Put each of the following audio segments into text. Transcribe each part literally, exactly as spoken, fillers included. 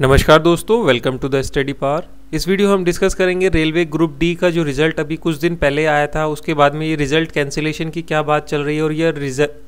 नमस्कार दोस्तों, welcome to the study power. इस वीडियो हम डिस्कस करेंगे रेलवे ग्रुप डी का जो रिजल्ट अभी कुछ दिन पहले आया था, उसके बाद में ये रिजल्ट कैंसिलेशन की क्या बात चल रही है और यह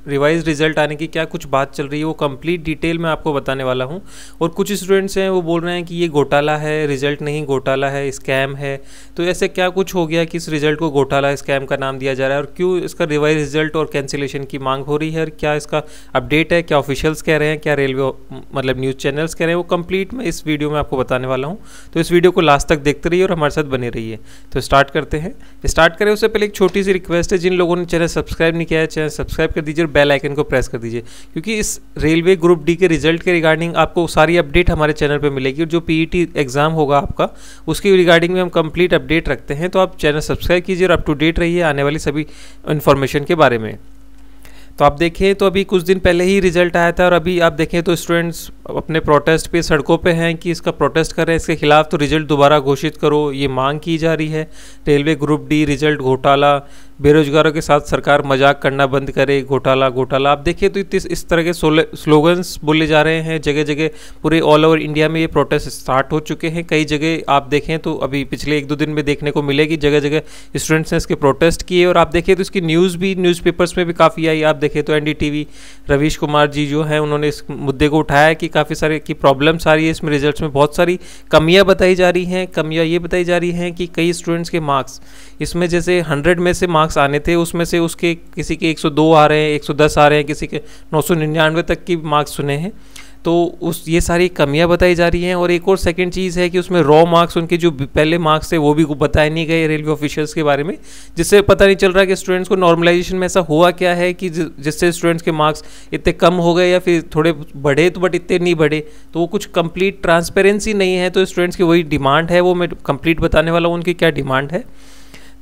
रिवाइज रिजल्ट आने की क्या कुछ बात चल रही है, वो कंप्लीट डिटेल में आपको बताने वाला हूं। और कुछ स्टूडेंट्स हैं वो बोल रहे हैं कि ये घोटाला है, रिजल्ट नहीं घोटाला है, स्कैम है। तो ऐसे क्या कुछ हो गया कि इस रिजल्ट को घोटाला स्कैम का नाम दिया जा रहा है, और क्यों इसका रिवाइज रिजल्ट और कैंसिलेशन की मांग हो रही है, और क्या इसका अपडेट है, क्या ऑफिशियल्स कह रहे हैं, क्या रेलवे मतलब न्यूज़ चैनल्स कह रहे हैं, वो कंप्लीट मैं इस वीडियो में आपको बताने वाला हूँ। तो इस वीडियो को लास्ट तक देखते रहिए और हमारे साथ बने रहिए। तो स्टार्ट करते हैं। स्टार्ट करें उससे पहले एक छोटी सी रिक्वेस्ट है, जिन लोगों ने चैनल सब्सक्राइब नहीं किया है चैनल सब्सक्राइब कर दीजिए और बेल आइकन को प्रेस कर दीजिए, क्योंकि इस रेलवे ग्रुप डी के रिजल्ट के रिगार्डिंग आपको सारी अपडेट हमारे चैनल पर मिलेगी। और जो पीईटी एग्जाम होगा आपका, उसके रिगार्डिंग में हम कंप्लीट अपडेट रखते हैं। तो आप चैनल सब्सक्राइब कीजिए और अप टू डेट रहिए आने वाली सभी इन्फॉर्मेशन के बारे में। तो आप देखें तो अभी कुछ दिन पहले ही रिजल्ट आया था, और अभी आप देखें तो स्टूडेंट्स अपने प्रोटेस्ट पे सड़कों पे हैं कि इसका प्रोटेस्ट कर रहे हैं, इसके खिलाफ तो रिजल्ट दोबारा घोषित करो, ये मांग की जा रही है। रेलवे ग्रुप डी रिजल्ट घोटाला, बेरोजगारों के साथ सरकार मजाक करना बंद करे, घोटाला घोटाला। आप देखिए तो इस तरह के स्लोगन्स बोले जा रहे हैं जगह जगह, पूरे ऑल ओवर इंडिया में ये प्रोटेस्ट स्टार्ट हो चुके हैं। कई जगह आप देखें तो अभी पिछले एक दो दिन में देखने को मिलेगी जगह जगह स्टूडेंट्स ने इसके प्रोटेस्ट किए। और आप देखिए तो इसकी न्यूज़ भी न्यूज़पेपर्स में भी काफ़ी आई। आप देखें तो N D T V Ravish Kumar ji जो हैं, उन्होंने इस मुद्दे को उठाया कि काफ़ी सारे की प्रॉब्लम्स आ रही है इसमें, रिजल्ट्स में बहुत सारी कमियाँ बताई जा रही हैं। कमियाँ ये बताई जा रही हैं कि कई स्टूडेंट्स के मार्क्स इसमें जैसे हंड्रेड में से मार्क्स आने थे, उसमें से उसके किसी के एक सौ दो आ रहे हैं, एक सौ दस आ रहे हैं, किसी के नौ सौ निन्यानवे तक की मार्क्स सुने हैं। तो उस ये सारी कमियां बताई जा रही हैं। और एक और सेकंड चीज़ है कि उसमें रॉ मार्क्स, उनके जो पहले मार्क्स थे वो भी बताए नहीं गए रेलवे ऑफिशियल्स के बारे में, जिससे पता नहीं चल रहा कि स्टूडेंट्स को नॉर्मलाइजेशन में ऐसा हुआ क्या है कि जिससे स्टूडेंट्स के मार्क्स इतने कम हो गए या फिर थोड़े बढ़े तो बट इतने नहीं बढ़े। तो वो कुछ कंप्लीट ट्रांसपेरेंसी नहीं है। तो स्टूडेंट्स की वही डिमांड है, वो मैं कंप्लीट बताने वाला हूँ उनकी क्या डिमांड है।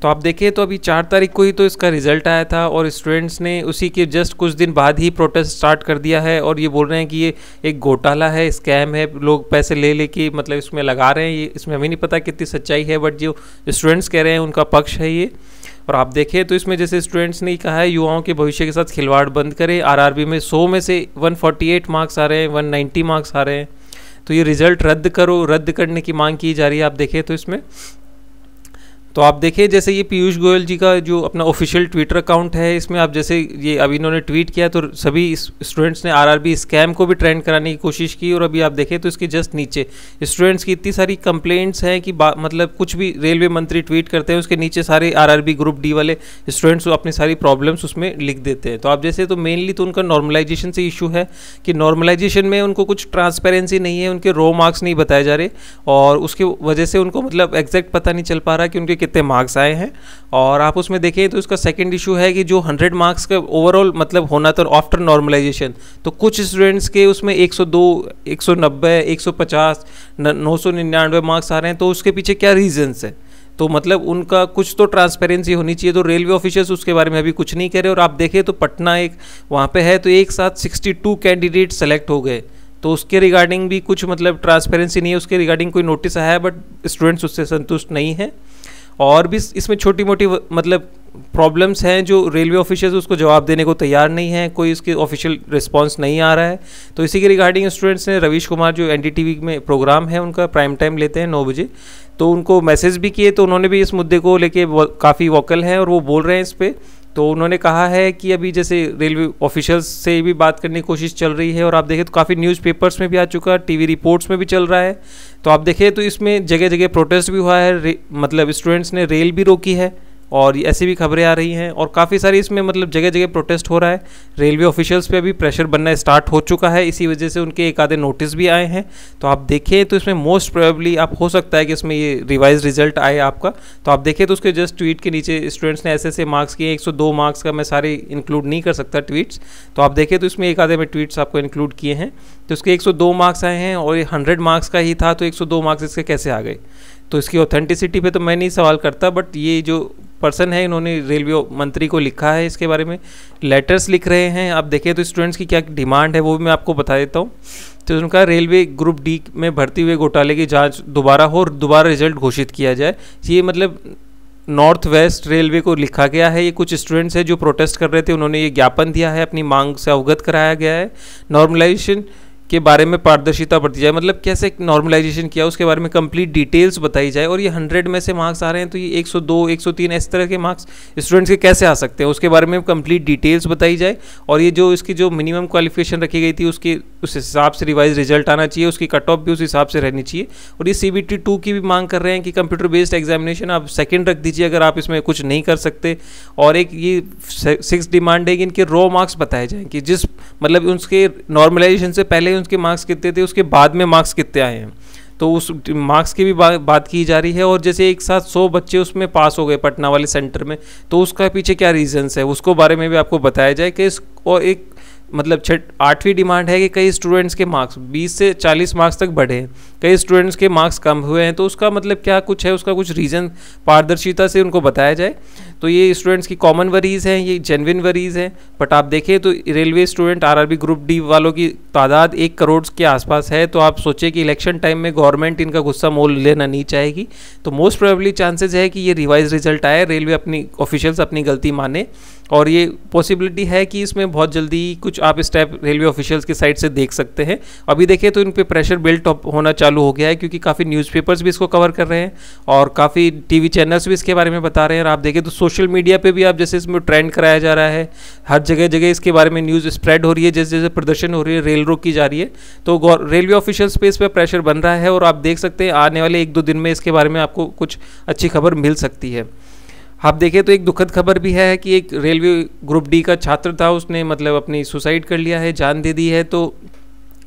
तो आप देखें तो अभी चार तारीख को ही तो इसका रिजल्ट आया था, और स्टूडेंट्स ने उसी के जस्ट कुछ दिन बाद ही प्रोटेस्ट स्टार्ट कर दिया है। और ये बोल रहे हैं कि ये एक घोटाला है, स्कैम है, लोग पैसे ले लेके मतलब इसमें लगा रहे हैं। ये इसमें हमें नहीं पता कितनी सच्चाई है, बट जो स्टूडेंट्स कह रहे हैं उनका पक्ष है ये। और आप देखें तो इसमें जैसे स्टूडेंट्स ने कहा है युवाओं के भविष्य के साथ खिलवाड़ बंद करें। आर आर बी में सौ में से एक सौ अड़तालीस मार्क्स आ रहे हैं, एक सौ नब्बे मार्क्स आ रहे हैं, तो ये रिजल्ट रद्द करो, रद्द करने की मांग की जा रही है। आप देखें तो इसमें तो आप देखें जैसे ये पीयूष गोयल जी का जो अपना ऑफिशियल ट्विटर अकाउंट है, इसमें आप जैसे ये अभी इन्होंने ट्वीट किया तो सभी स्टूडेंट्स ने आर आर बी स्कैम को भी ट्रेंड कराने की कोशिश की। और अभी आप देखें तो इसके जस्ट नीचे स्टूडेंट्स की इतनी सारी कंप्लेंट्स हैं कि मतलब कुछ भी रेलवे मंत्री ट्वीट करते हैं, उसके नीचे सारे R R B group D वाले स्टूडेंट्स अपनी सारी प्रॉब्लम्स उसमें लिख देते हैं। तो आप जैसे तो मेनली तो उनका नॉर्मलाइजेशन से इशू है कि नॉर्मलाइजेशन में उनको कुछ ट्रांसपेरेंसी नहीं है, उनके रो मार्क्स नहीं बताए जा रहे, और उसकी वजह से उनको मतलब एग्जैक्ट पता नहीं चल पा रहा कि उनके कितने मार्क्स आए हैं। और आप उसमें देखें तो इसका सेकंड इशू है कि जो हंड्रेड मार्क्स का ओवरऑल मतलब होना था आफ्टर नॉर्मलाइजेशन, तो कुछ स्टूडेंट्स के उसमें एक सौ दो, एक सौ नब्बे, एक सौ पचास, नौ सौ निन्यानवे मार्क्स आ रहे हैं। तो उसके पीछे क्या रीजंस है, तो मतलब उनका कुछ तो ट्रांसपेरेंसी होनी चाहिए। तो रेलवे ऑफिशियल्स उसके बारे में अभी कुछ नहीं कह रहे। और आप देखें तो पटना एक वहाँ पर है, तो एक साथ सिक्सटी टू कैंडिडेट सेलेक्ट हो गए, तो उसके रिगार्डिंग भी कुछ मतलब ट्रांसपेरेंसी नहीं है, उसके रिगार्डिंग कोई नोटिस आया है बट स्टूडेंट्स उससे संतुष्ट नहीं हैं। और भी इसमें छोटी मोटी मतलब प्रॉब्लम्स हैं जो रेलवे ऑफिशियल्स उसको जवाब देने को तैयार नहीं हैं, कोई इसके ऑफिशियल रिस्पांस नहीं आ रहा है। तो इसी के रिगार्डिंग स्टूडेंट्स ने रवीश कुमार जो एन डी टी वी में प्रोग्राम है उनका, प्राइम टाइम लेते हैं नौ बजे, तो उनको मैसेज भी किए। तो उन्होंने भी इस मुद्दे को लेके काफ़ी वोकल हैं और वो बोल रहे हैं इस पर। तो उन्होंने कहा है कि अभी जैसे रेलवे ऑफिशियल्स से भी बात करने की कोशिश चल रही है। और आप देखें तो काफ़ी न्यूज़पेपर्स में भी आ चुका है, टीवी रिपोर्ट्स में भी चल रहा है। तो आप देखें तो इसमें जगह जगह प्रोटेस्ट भी हुआ है, मतलब स्टूडेंट्स ने रेल भी रोकी है और ऐसी भी खबरें आ रही हैं। और काफ़ी सारी इसमें मतलब जगह जगह प्रोटेस्ट हो रहा है। रेलवे ऑफिशियल्स पे अभी प्रेशर बनना स्टार्ट हो चुका है, इसी वजह से उनके एक आधे नोटिस भी आए हैं। तो आप देखें तो इसमें मोस्ट प्रोबेबली आप हो सकता है कि इसमें ये रिवाइज रिजल्ट आए आपका। तो आप देखें तो उसके जस्ट ट्वीट के नीचे स्टूडेंट्स ने ऐसे ऐसे मार्क्स किए, एक सौ दो मार्क्स का मैं सारे इंक्लूड नहीं कर सकता ट्वीट्स। तो आप देखें तो इसमें एक आधे में ट्वीट्स आपको इंक्लूड किए हैं, तो उसके एक सौ दो मार्क्स आए हैं। और ये हंड्रेड मार्क्स का ही था, तो एक सौ दो मार्क्स इसके कैसे आ गए, तो इसकी ऑथेंटिसिटी पे तो मैं नहीं सवाल करता। बट ये जो पर्सन है इन्होंने रेलवे मंत्री को लिखा है, इसके बारे में लेटर्स लिख रहे हैं। आप देखें तो स्टूडेंट्स की क्या डिमांड है वो भी मैं आपको बता देता हूँ। तो उनका रेलवे ग्रुप डी में भर्ती हुए घोटाले की जांच दोबारा हो और दोबारा रिजल्ट घोषित किया जाए, ये मतलब नॉर्थ वेस्ट रेलवे को लिखा गया है। ये कुछ स्टूडेंट्स हैं जो प्रोटेस्ट कर रहे थे, उन्होंने ये ज्ञापन दिया है, अपनी मांग से अवगत कराया गया है। नॉर्मलाइजेशन के बारे में पारदर्शिता बढ़ती जाए, मतलब कैसे नॉर्मलाइजेशन किया उसके बारे में कंप्लीट डिटेल्स बताई जाए। और ये हंड्रेड में से मार्क्स आ रहे हैं तो ये एक सौ दो, एक सौ तीन इस तरह के मार्क्स स्टूडेंट्स के कैसे आ सकते हैं, उसके बारे में कंप्लीट डिटेल्स बताई जाए। और ये जो इसकी जो मिनिमम क्वालिफिकेशन रखी गई थी उसके उस हिसाब से रिवाइज रिजल्ट आना चाहिए, उसकी कट ऑफ भी उस हिसाब से रहनी चाहिए। और ये सी बी टी टू की भी मांग कर रहे हैं कि कंप्यूटर बेस्ड एग्जामिनेशन आप सेकेंड रख दीजिए अगर आप इसमें कुछ नहीं कर सकते। और एक ये सिक्स डिमांड है कि इनके रॉ मार्क्स बताए जाएँ कि जिस मतलब उसके नॉर्मलाइजेशन से पहले उसके मार्क्स कितने थे, उसके बाद में मार्क्स कितने आए हैं, तो उस मार्क्स की भी बा, बात की जा रही है। और जैसे एक साथ सौ बच्चे उसमें पास हो गए पटना वाले सेंटर में, तो उसका पीछे क्या रीजंस है उसको बारे में भी आपको बताया जाए कि इस। और एक मतलब छठ आठवीं डिमांड है कि कई स्टूडेंट्स के मार्क्स बीस से चालीस मार्क्स तक बढ़े हैं, कई स्टूडेंट्स के मार्क्स कम हुए हैं, तो उसका मतलब क्या कुछ है, उसका कुछ रीज़न पारदर्शिता से उनको बताया जाए। तो ये स्टूडेंट्स की कॉमन वरीज़ हैं, ये जेन्युइन वरीज़ हैं। बट आप देखें तो railway student RRB group D वालों की तादाद एक करोड़ के आसपास है, तो आप सोचें कि इलेक्शन टाइम में गवर्नमेंट इनका गुस्सा मोल लेना नहीं चाहेगी। तो मोस्ट प्रोबेबली चांसेस है कि ये रिवाइज रिजल्ट आए, रेलवे अपनी ऑफिशियल्स अपनी गलती माने, और ये पॉसिबिलिटी है कि इसमें बहुत जल्दी कुछ आप स्टेप रेलवे ऑफिशियल्स की साइड से देख सकते हैं। अभी देखें तो इन पे प्रेशर बिल्ट अप होना चालू हो गया है क्योंकि काफ़ी न्यूज़पेपर्स भी इसको कवर कर रहे हैं और काफ़ी टीवी चैनल्स भी इसके बारे में बता रहे हैं। और आप देखें तो सोशल मीडिया पे भी आप जैसे इसमें ट्रेंड कराया जा रहा है, हर जगह जगह इसके बारे में न्यूज़ स्प्रेड हो रही है, जैसे जैसे प्रदर्शन हो रही है, रेल रोक की जा रही है, तो रेलवे ऑफिशियल्स पे इस पर प्रेशर बन रहा है। और आप देख सकते हैं आने वाले एक दो दिन में इसके बारे में आपको कुछ अच्छी खबर मिल सकती है। आप देखें तो एक दुखद खबर भी है कि एक रेलवे ग्रुप डी का छात्र था, उसने मतलब अपनी सुसाइड कर लिया है, जान दे दी है। तो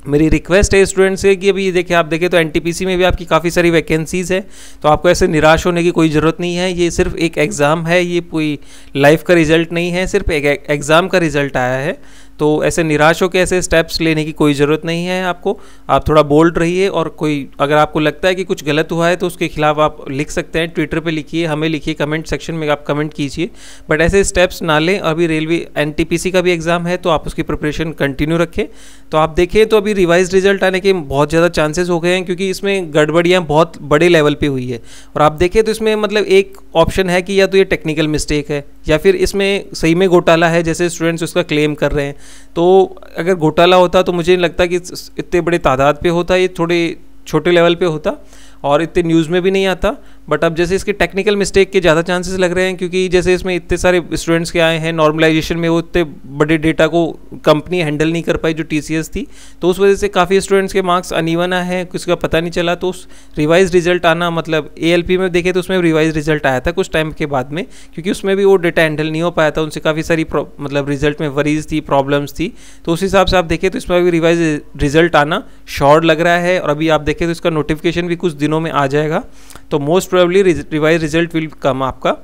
मेरी रिक्वेस्ट है स्टूडेंट्स से कि अभी देखिए आप देखें तो एनटीपीसी में भी आपकी काफ़ी सारी वैकेंसीज़ है, तो आपको ऐसे निराश होने की कोई ज़रूरत नहीं है। ये सिर्फ एक एग्ज़ाम है, ये कोई लाइफ का रिज़ल्ट नहीं है, सिर्फ एक एग्ज़ाम का रिज़ल्ट आया है, तो ऐसे निराश होकर ऐसे स्टेप्स लेने की कोई ज़रूरत नहीं है आपको। आप थोड़ा बोल्ड रहिए, और कोई अगर आपको लगता है कि कुछ गलत हुआ है तो उसके खिलाफ आप लिख सकते हैं, ट्विटर पे लिखिए, हमें लिखिए, कमेंट सेक्शन में आप कमेंट कीजिए, बट ऐसे स्टेप्स ना लें। अभी रेलवे एनटीपीसी का भी एग्ज़ाम है तो आप उसकी प्रिपरेशन कंटिन्यू रखें। तो आप देखें तो अभी रिवाइज रिजल्ट आने के बहुत ज़्यादा चांसेस हो गए हैं क्योंकि इसमें गड़बड़ियाँ बहुत बड़े लेवल पर हुई है। और आप देखें तो इसमें मतलब एक ऑप्शन है कि या तो ये टेक्निकल मिस्टेक है या फिर इसमें सही में घोटाला है, जैसे स्टूडेंट्स उसका क्लेम कर रहे हैं। तो अगर घोटाला होता तो मुझे नहीं लगता कि इतने बड़े तादाद पे होता, ये थोड़े छोटे लेवल पे होता और इतने न्यूज़ में भी नहीं आता। बट अब जैसे इसके टेक्निकल मिस्टेक के ज़्यादा चांसेस लग रहे हैं क्योंकि जैसे इसमें इतने सारे स्टूडेंट्स के आए हैं, नॉर्मलाइजेशन में वो इतने बड़े डेटा को कंपनी हैंडल नहीं कर पाई जो टीसीएस थी, तो उस वजह से काफ़ी स्टूडेंट्स के मार्क्स अनइवन आए हैं, किसी का पता नहीं चला। तो उस रिवाइज रिजल्ट आना मतलब एएलपी में देखें तो उसमें रिवाइज रिजल्ट आया था कुछ टाइम के बाद में, क्योंकि उसमें भी वो डेटा हैंडल नहीं हो पाया था, उनसे काफ़ी सारी मतलब रिजल्ट में वरीज थी, प्रॉब्लम्स थी। तो उस हिसाब से आप देखें तो इसमें भी रिवाइज रिजल्ट आना श्योर लग रहा है। और अभी आप देखें तो इसका नोटिफिकेशन भी कुछ दिनों में आ जाएगा, तो most probably revise result will come, आपका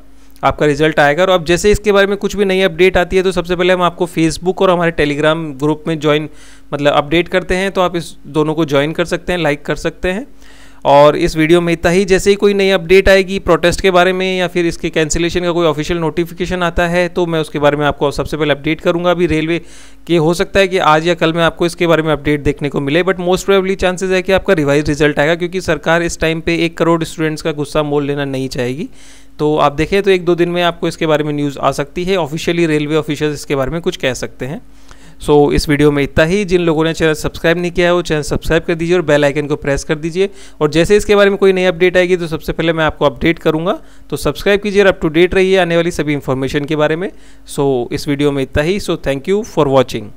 आपका रिजल्ट आएगा। और अब जैसे इसके बारे में कुछ भी नई अपडेट आती है तो सबसे पहले हम आपको फेसबुक और हमारे टेलीग्राम ग्रुप में ज्वाइन मतलब अपडेट करते हैं, तो आप इस दोनों को ज्वाइन कर सकते हैं, लाइक कर सकते हैं। और इस वीडियो में इतना ही। जैसे ही कोई नई अपडेट आएगी प्रोटेस्ट के बारे में या फिर इसके कैंसिलेशन का कोई ऑफिशियल नोटिफिकेशन आता है तो मैं उसके बारे में आपको सबसे पहले अपडेट करूंगा। अभी रेलवे के हो सकता है कि आज या कल में आपको इसके बारे में अपडेट देखने को मिले, बट मोस्ट प्रोबेबली चांसेस है कि आपका रिवाइज रिजल्ट आएगा क्योंकि सरकार इस टाइम पर एक करोड़ स्टूडेंट्स का गुस्सा मोल लेना नहीं चाहेगी। तो आप देखें तो एक दो दिन में आपको इसके बारे में न्यूज़ आ सकती है, ऑफिशियली रेलवे ऑफिशियल इसके बारे में कुछ कह सकते हैं। सो so, इस वीडियो में इतना ही। जिन लोगों ने चैनल सब्सक्राइब नहीं किया है वो चैनल सब्सक्राइब कर दीजिए और बेल आइकन को प्रेस कर दीजिए, और जैसे इसके बारे में कोई नई अपडेट आएगी तो सबसे पहले मैं आपको अपडेट करूंगा। तो सब्सक्राइब कीजिए और अप टू डेट रहिए आने वाली सभी इन्फॉर्मेशन के बारे में। सो so, इस वीडियो में इतना ही। So thank you for watching.